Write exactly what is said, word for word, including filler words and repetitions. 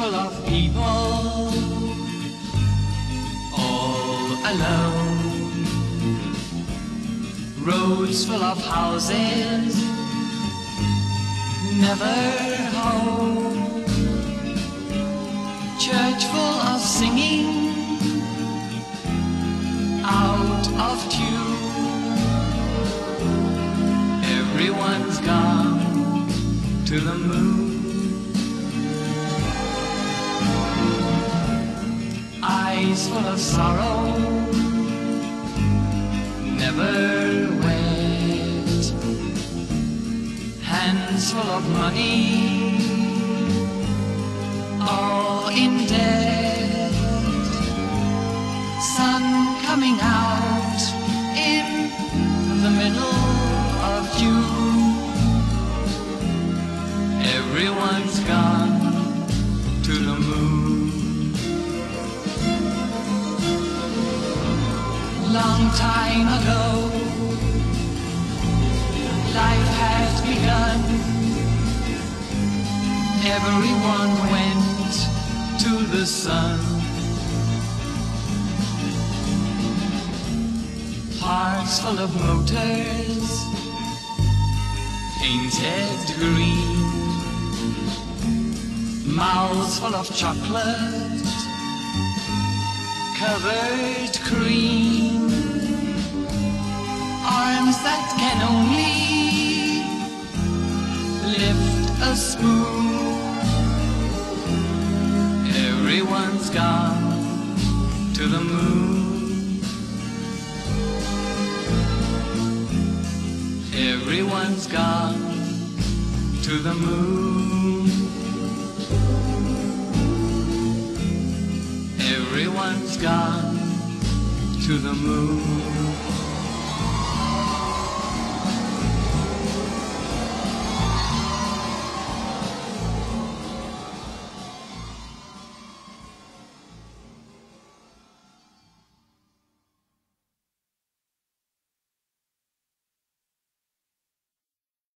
full of people, all alone. Roads full of houses, never home. Church full of singing, out of tune. Everyone's gone to the moon. Eyes full of sorrow, never wet. Hands full of money, all in debt. Sun coming out in the middle of June. Everyone's gone to the moon. Long time ago, life had begun. Everyone went to the sun. Parks full of motors, painted green. Mouths full of chocolate, covered cream. Arms that can only lift a spoon. Everyone's gone to the moon. Everyone's gone to the moon. Everyone's gone to the moon.